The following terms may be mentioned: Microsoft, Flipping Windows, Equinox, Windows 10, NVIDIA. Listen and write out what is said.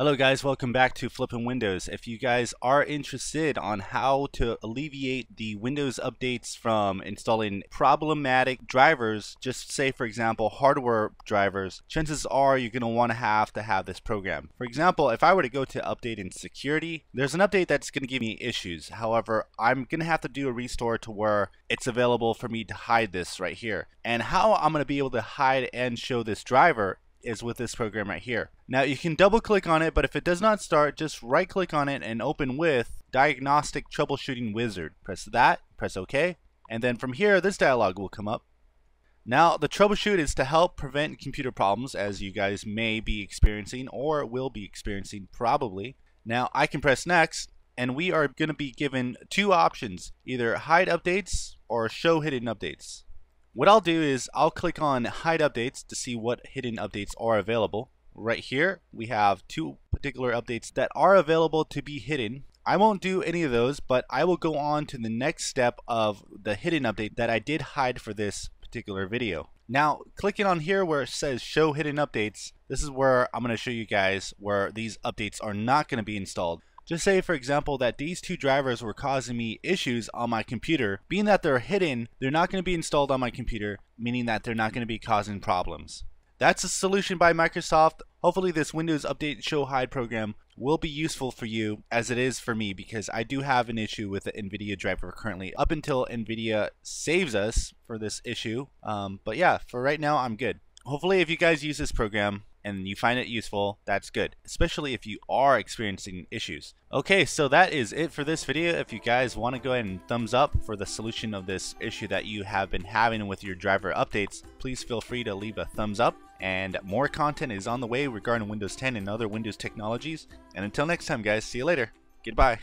Hello guys, welcome back to Flipping Windows. If you guys are interested on how to alleviate the Windows updates from installing problematic drivers, just say for example hardware drivers, chances are you're going to want to have this program. For example, if I were to go to update in security, there's an update that's going to give me issues. However, I'm going to have to do a restore to where it's available for me to hide this right here. And how I'm going to be able to hide and show this driver is with this program right here. Now you can double click on it, but if it does not start, just right click on it and open with Diagnostic Troubleshooting Wizard. Press that, press OK, and then from here this dialog will come up. Now the troubleshoot is to help prevent computer problems as you guys may be experiencing or will be experiencing probably. Now I can press next and we are going to be given two options, either hide updates or show hidden updates. What I'll do is I'll click on hide updates to see what hidden updates are available. Right here we have two particular updates that are available to be hidden. I won't do any of those, but I will go on to the next step of the hidden update that I did hide for this particular video. Now clicking on here where it says show hidden updates, this is where I'm going to show you guys where these updates are not going to be installed. Just say for example that these two drivers were causing me issues on my computer. Being that they're hidden, they're not going to be installed on my computer, meaning that they're not going to be causing problems. That's a solution by Microsoft. Hopefully this Windows Update Show Hide program will be useful for you as it is for me, because I do have an issue with the NVIDIA driver currently up until NVIDIA saves us for this issue. But yeah, for right now I'm good. Hopefully if you guys use this program and you find it useful, that's good, especially if you are experiencing issues. Okay, so that is it for this video. If you guys want to go ahead and thumbs up for the solution of this issue that you have been having with your driver updates, please feel free to leave a thumbs up, and more content is on the way regarding Windows 10 and other Windows technologies. And until next time guys, see you later. Goodbye.